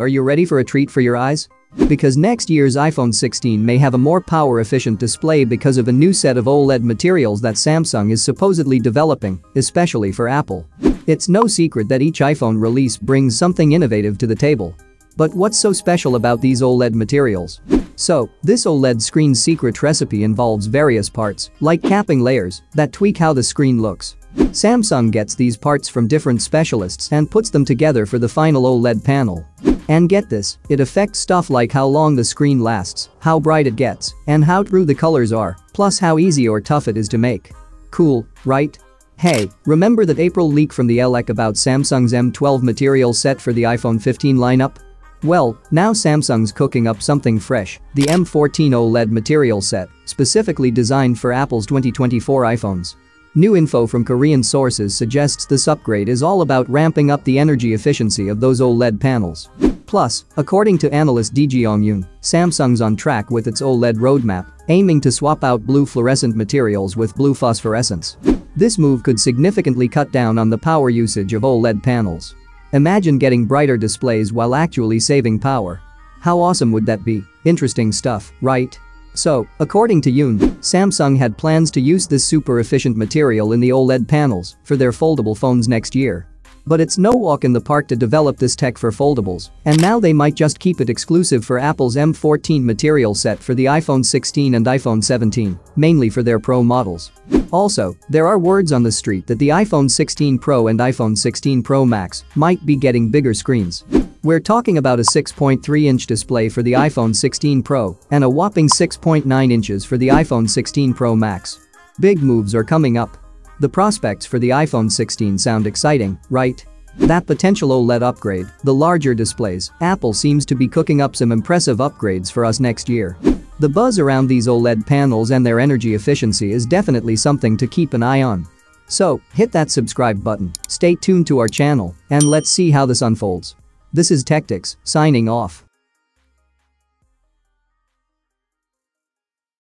Are you ready for a treat for your eyes? Because next year's iPhone 16 may have a more power-efficient display because of a new set of OLED materials that Samsung is supposedly developing, especially for Apple. It's no secret that each iPhone release brings something innovative to the table. But what's so special about these OLED materials? So, this OLED screen's secret recipe involves various parts, like capping layers, that tweak how the screen looks. Samsung gets these parts from different specialists and puts them together for the final OLED panel. And get this, it affects stuff like how long the screen lasts, how bright it gets, and how true the colors are, plus how easy or tough it is to make. Cool, right? Hey, remember that April leak from the LEC about Samsung's M12 material set for the iPhone 15 lineup? Well, now Samsung's cooking up something fresh, the M14 OLED material set, specifically designed for Apple's 2024 iPhones. New info from Korean sources suggests this upgrade is all about ramping up the energy efficiency of those OLED panels. Plus, according to analyst DJ Yong-yoon, Samsung's on track with its OLED roadmap, aiming to swap out blue fluorescent materials with blue phosphorescence. This move could significantly cut down on the power usage of OLED panels. Imagine getting brighter displays while actually saving power. How awesome would that be? Interesting stuff, right? So, according to Yoon, Samsung had plans to use this super-efficient material in the OLED panels for their foldable phones next year. But it's no walk in the park to develop this tech for foldables, and now they might just keep it exclusive for Apple's M14 material set for the iPhone 16 and iPhone 17, mainly for their Pro models. Also, there are words on the street that the iPhone 16 Pro and iPhone 16 Pro Max might be getting bigger screens. We're talking about a 6.3-inch display for the iPhone 16 Pro and a whopping 6.9 inches for the iPhone 16 Pro Max. Big moves are coming up. The prospects for the iPhone 16 sound exciting, right? That potential OLED upgrade, the larger displays, Apple seems to be cooking up some impressive upgrades for us next year. The buzz around these OLED panels and their energy efficiency is definitely something to keep an eye on. So, hit that subscribe button, stay tuned to our channel, and let's see how this unfolds. This is Techtics, signing off.